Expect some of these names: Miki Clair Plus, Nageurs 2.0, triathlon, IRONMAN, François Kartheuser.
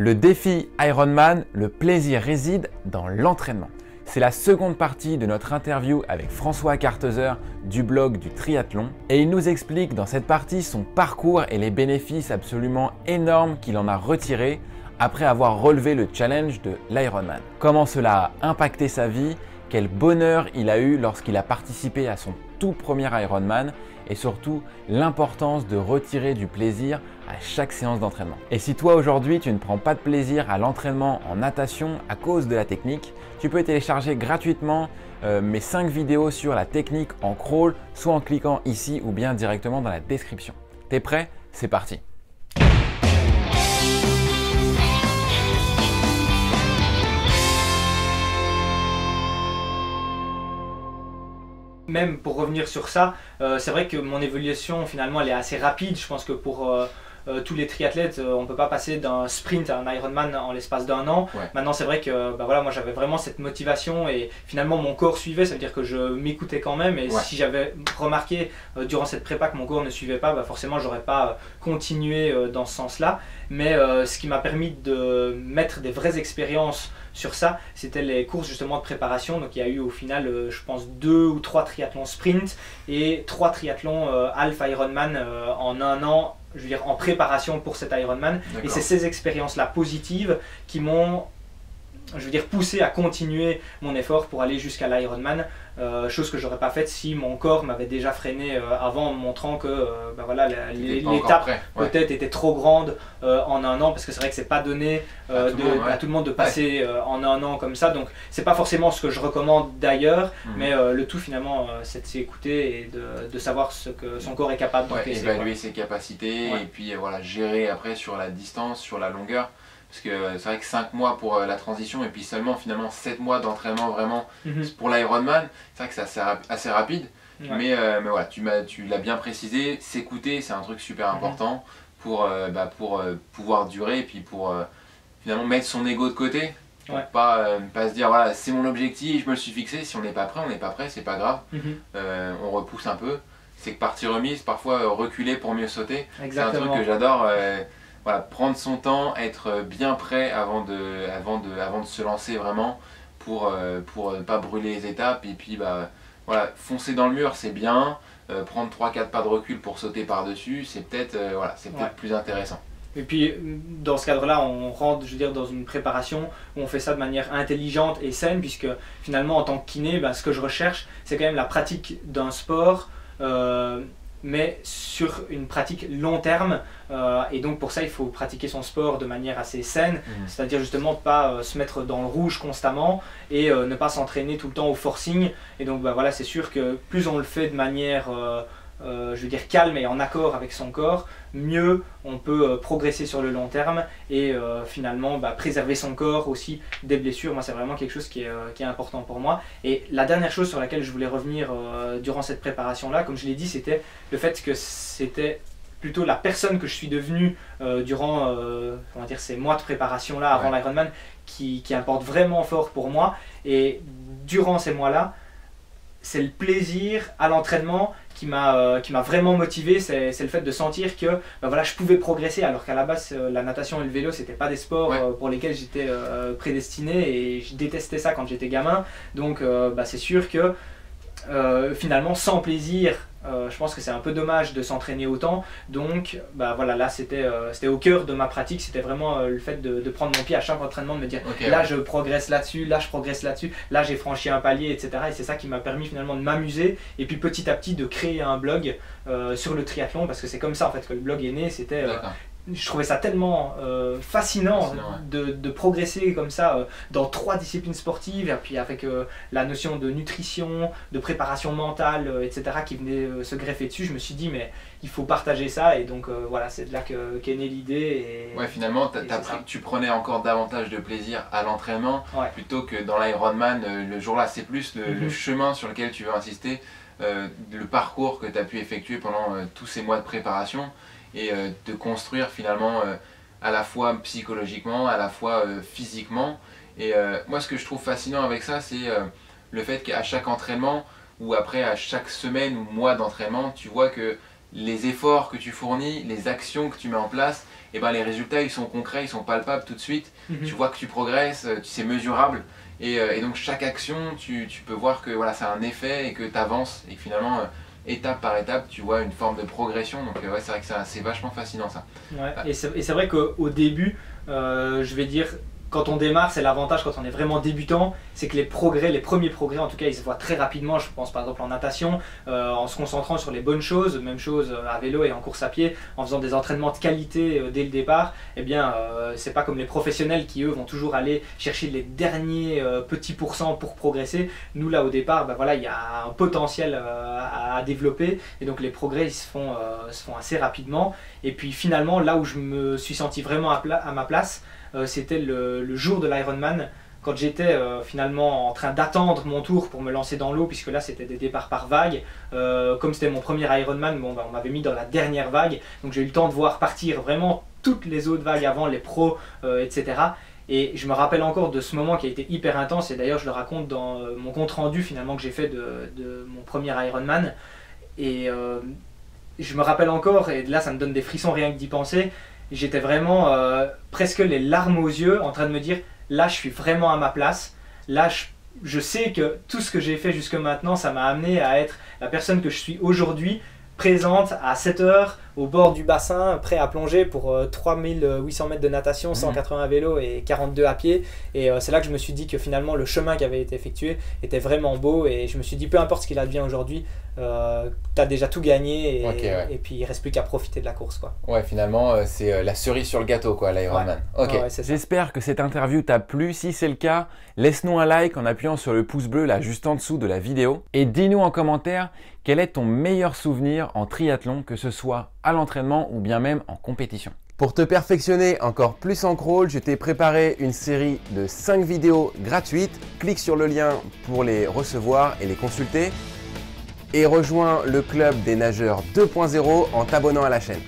Le défi Ironman, le plaisir réside dans l'entraînement. C'est la seconde partie de notre interview avec François Kartheuser du blog du triathlon et il nous explique dans cette partie son parcours et les bénéfices absolument énormes qu'il en a retirés après avoir relevé le challenge de l'Ironman. Comment cela a impacté sa vie, quel bonheur il a eu lorsqu'il a participé à son tout premier Ironman et surtout l'importance de retirer du plaisir à chaque séance d'entraînement. Et si toi aujourd'hui tu ne prends pas de plaisir à l'entraînement en natation à cause de la technique, tu peux télécharger gratuitement mes 5 vidéos sur la technique en crawl, soit en cliquant ici ou bien directement dans la description. T'es prêt? C'est parti! Même pour revenir sur ça, c'est vrai que mon évolution finalement elle est assez rapide. Je pense que pour tous les triathlètes, on ne peut pas passer d'un sprint à un Ironman en l'espace d'un an. Ouais. Maintenant c'est vrai que bah, voilà, moi j'avais vraiment cette motivation et finalement mon corps suivait, ça veut dire que je m'écoutais quand même. Et ouais. Si j'avais remarqué durant cette prépa que mon corps ne suivait pas, bah, forcément j'aurais pas continué dans ce sens-là. Mais ce qui m'a permis de mettre des vraies expériences sur ça, c'était les courses justement de préparation. Donc il y a eu au final, je pense, 2 ou 3 triathlons sprint et 3 triathlons half Ironman en un an, je veux dire en préparation pour cet Ironman. Et c'est ces expériences-là positives qui m'ont, je veux dire, poussé à continuer mon effort pour aller jusqu'à l'Ironman, chose que j'aurais pas faite si mon corps m'avait déjà freiné avant, en montrant que bah voilà, l'étape peut-être était trop grande en un an, parce que c'est vrai que c'est pas donné à tout le monde de passer en un an comme ça, donc c'est pas forcément ce que je recommande d'ailleurs, mais le tout finalement c'est de s'écouter et de savoir ce que son corps est capable d'encaisser, évaluer ses capacités et puis voilà, gérer après sur la distance, sur la longueur. Parce que c'est vrai que 5 mois pour la transition et puis seulement finalement 7 mois d'entraînement vraiment pour l'Ironman, c'est vrai que c'est assez, assez rapide. Ouais. Mais voilà, tu l'as bien précisé, s'écouter c'est un truc super important pour pouvoir durer et puis pour finalement mettre son ego de côté. Pour pas se dire voilà, c'est mon objectif, je me le suis fixé, si on n'est pas prêt, on n'est pas prêt, c'est pas grave, on repousse un peu. C'est que partie remise, parfois reculer pour mieux sauter, c'est un truc que j'adore. Voilà, prendre son temps, être bien prêt avant de se lancer vraiment pour ne pas brûler les étapes. Et puis bah, voilà, foncer dans le mur c'est bien, prendre 3-4 pas de recul pour sauter par-dessus c'est peut-être voilà, plus intéressant. Et puis dans ce cadre-là, on rentre, je veux dire, dans une préparation où on fait ça de manière intelligente et saine, puisque finalement en tant que kiné, bah, ce que je recherche c'est quand même la pratique d'un sport, mais sur une pratique long terme, et donc pour ça il faut pratiquer son sport de manière assez saine, c'est-à-dire justement pas se mettre dans le rouge constamment et ne pas s'entraîner tout le temps au forcing. Et donc bah, voilà, c'est sûr que plus on le fait de manière je veux dire calme et en accord avec son corps, mieux on peut progresser sur le long terme et finalement bah, préserver son corps aussi des blessures. Moi c'est vraiment quelque chose qui est important pour moi. Et la dernière chose sur laquelle je voulais revenir durant cette préparation là, comme je l'ai dit, c'était le fait que c'était plutôt la personne que je suis devenue durant on va dire ces mois de préparation là avant l'Ironman qui importe vraiment fort pour moi. Et durant ces mois là, c'est le plaisir à l'entraînement qui m'a vraiment motivé. C'est le fait de sentir que ben voilà, je pouvais progresser, alors qu'à la base la natation et le vélo c'était pas des sports pour lesquels j'étais prédestiné, et je détestais ça quand j'étais gamin. Donc ben, c'est sûr que finalement sans plaisir, je pense que c'est un peu dommage de s'entraîner autant. Donc bah voilà, là c'était au cœur de ma pratique, c'était vraiment le fait de prendre mon pied à chaque entraînement, de me dire là je progresse là-dessus, là je progresse là-dessus, là j'ai franchi un palier, etc. Et c'est ça qui m'a permis finalement de m'amuser et puis petit à petit de créer un blog sur le triathlon, parce que c'est comme ça en fait que le blog est né. C'était je trouvais ça tellement fascinant de progresser comme ça dans 3 disciplines sportives, et puis avec la notion de nutrition, de préparation mentale, etc. qui venait se greffer dessus. Je me suis dit mais il faut partager ça, et donc voilà, c'est de là qu'est née l'idée. Ouais, finalement tu prenais encore davantage de plaisir à l'entraînement plutôt que dans l'Ironman le jour-là. C'est plus le chemin sur lequel tu veux insister, le parcours que tu as pu effectuer pendant tous ces mois de préparation, et de construire finalement à la fois psychologiquement, à la fois physiquement. Et moi ce que je trouve fascinant avec ça, c'est le fait qu'à chaque entraînement, ou après à chaque semaine ou mois d'entraînement, tu vois que les efforts que tu fournis, les actions que tu mets en place, et ben les résultats ils sont concrets, ils sont palpables tout de suite, tu vois que tu progresses, c'est mesurable, et donc chaque action tu peux voir que voilà, ça a un effet et que tu avances et que finalement étape par étape tu vois une forme de progression, donc ouais, c'est vrai que c'est vachement fascinant ça. Ouais, et c'est vrai qu'au début, je vais dire, quand on démarre, c'est l'avantage quand on est vraiment débutant, c'est que les progrès, les premiers progrès en tout cas, ils se voient très rapidement. Je pense par exemple en natation, en se concentrant sur les bonnes choses, même chose à vélo et en course à pied, en faisant des entraînements de qualité dès le départ. Eh bien, c'est pas comme les professionnels qui eux vont toujours aller chercher les derniers petits pourcents pour progresser. Nous là au départ, ben, voilà, il y a un potentiel à développer et donc les progrès ils se font assez rapidement. Et puis finalement, là où je me suis senti vraiment à ma place, c'était le jour de l'Ironman, quand j'étais finalement en train d'attendre mon tour pour me lancer dans l'eau, puisque là c'était des départs par vague. Comme c'était mon premier Ironman, bon, ben, on m'avait mis dans la dernière vague, donc j'ai eu le temps de voir partir vraiment toutes les autres vagues avant, les pros, etc. Et je me rappelle encore de ce moment qui a été hyper intense, et d'ailleurs je le raconte dans mon compte rendu finalement que j'ai fait de mon premier Ironman. Et je me rappelle encore, et là ça me donne des frissons rien que d'y penser. J'étais vraiment presque les larmes aux yeux en train de me dire « là je suis vraiment à ma place, là je sais que tout ce que j'ai fait jusque maintenant ça m'a amené à être la personne que je suis aujourd'hui, présente à 7 h au bord du bassin, prêt à plonger pour 3800 mètres de natation, 180 vélos et 42 à pied. Et c'est là que je me suis dit que finalement le chemin qui avait été effectué était vraiment beau, et je me suis dit peu importe ce qu'il advient aujourd'hui, t'as déjà tout gagné, et, okay, ouais, et puis il reste plus qu'à profiter de la course, quoi. Ouais, finalement c'est la cerise sur le gâteau, quoi, l'Ironman. Ouais. Okay. Ouais, j'espère que cette interview t'a plu. Si c'est le cas, laisse-nous un like en appuyant sur le pouce bleu là juste en dessous de la vidéo, et dis-nous en commentaire quel est ton meilleur souvenir en triathlon, que ce soit à l'entraînement ou bien même en compétition. Pour te perfectionner encore plus en crawl, je t'ai préparé une série de 5 vidéos gratuites. Clique sur le lien pour les recevoir et les consulter. Et rejoins le club des nageurs 2.0 en t'abonnant à la chaîne.